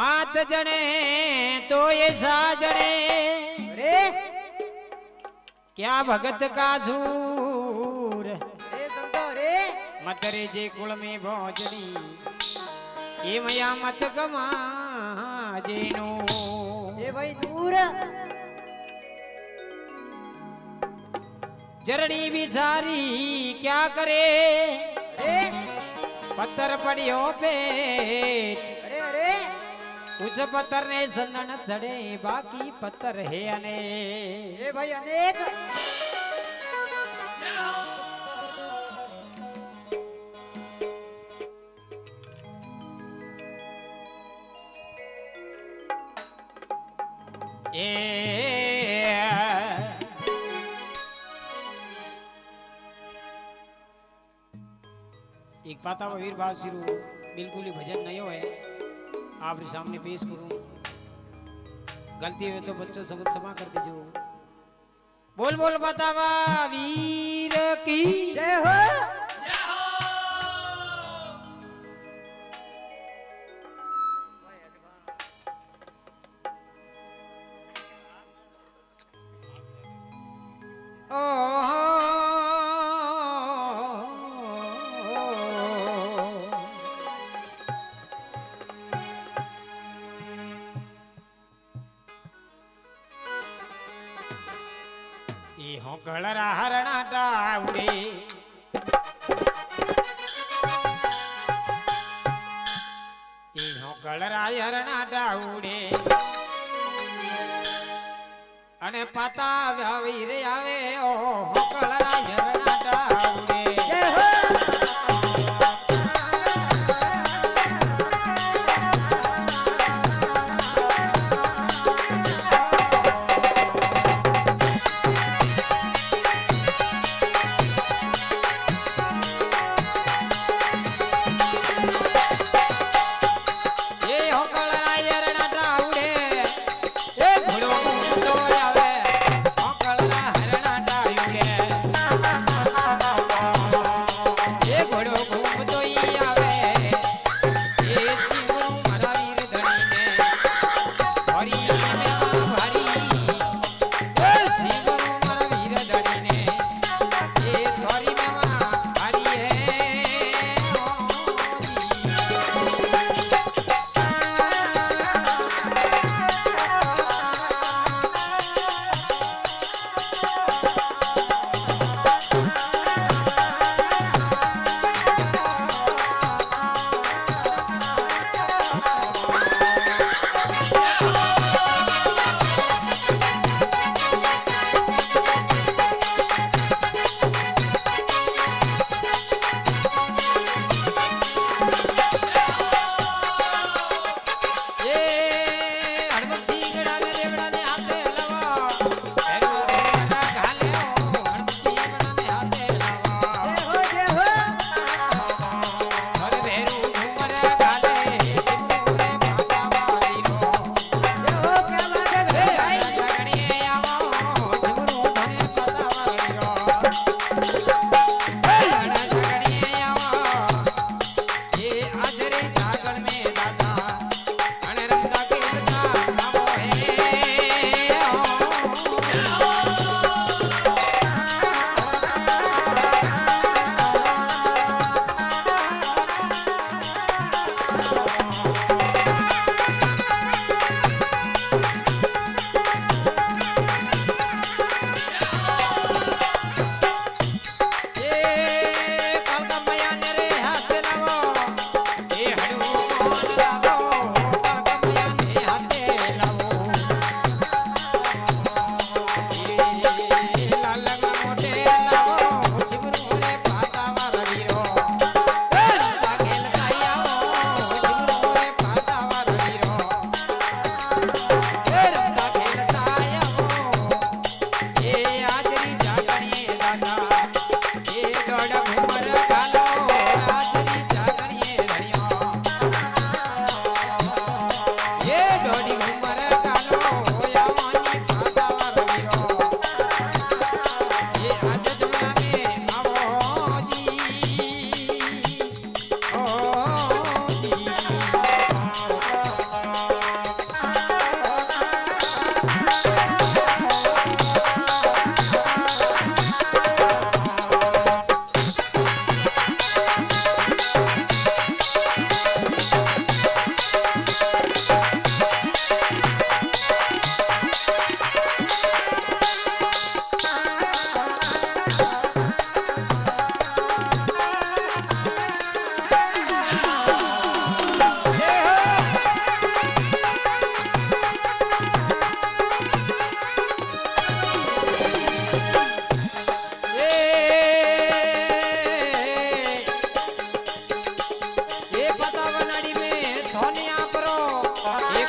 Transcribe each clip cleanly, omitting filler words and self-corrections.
मात जने तो ये साजने, अरे क्या भगत का सूर मतरे जे कुल में भोजनी ये मया मत गमा जेनो। ये भाई दूर जरणी बिचारी क्या करे पत्थर पड़ियो पे उस पत्थर ने संदन चढ़े बाकी पत्थर है अनेक। ये भाई अनेक एक पाता वीर भाव सिरू बिल्कुल ही भजन नहीं है आपके सामने पेश करूं। गलती हुए तो बच्चों सबूत क्षमा कर दीजिए। बोल बोल बतावा वीर की जय हो।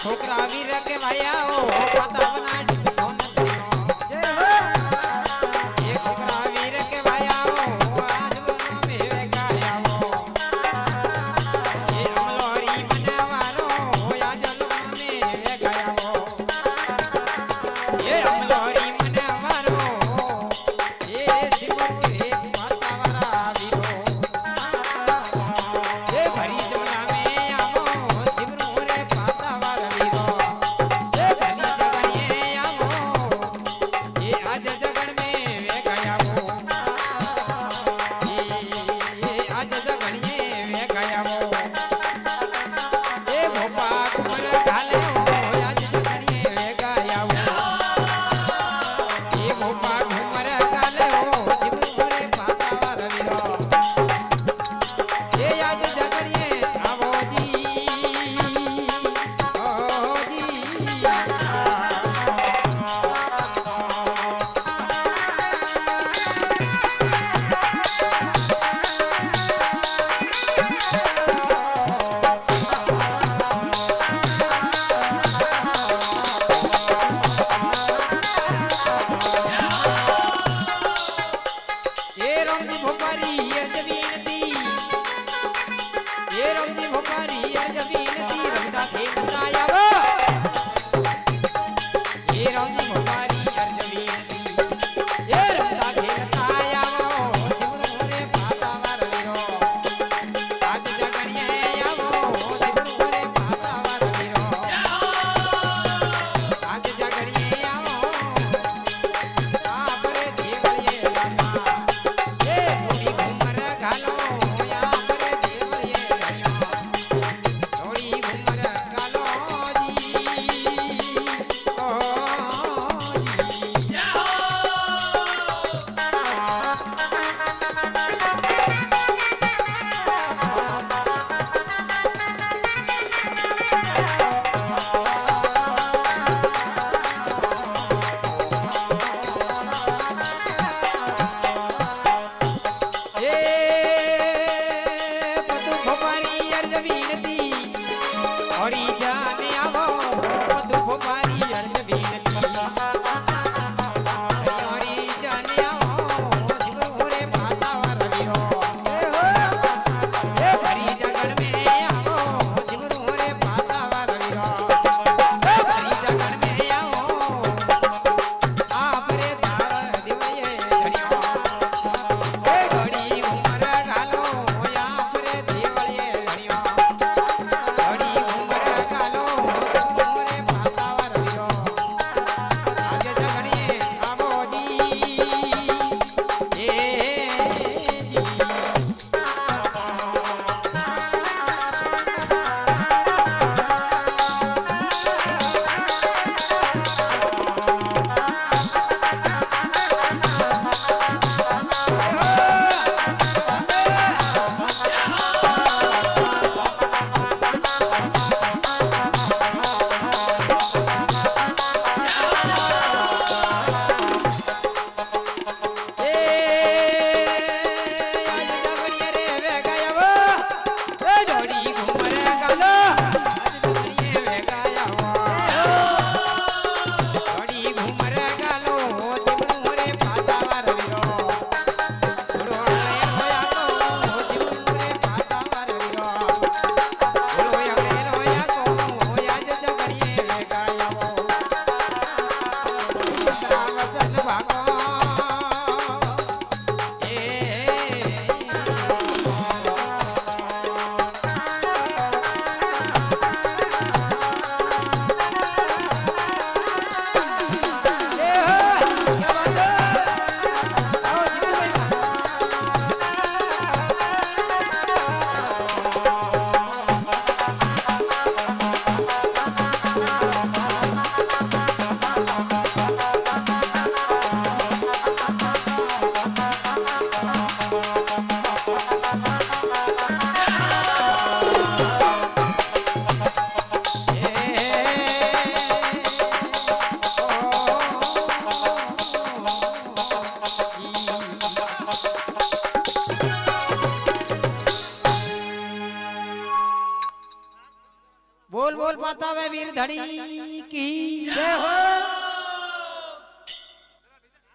छोकरा वीर के भैया ओ पता बना माता वे वीर धणी की जय हो।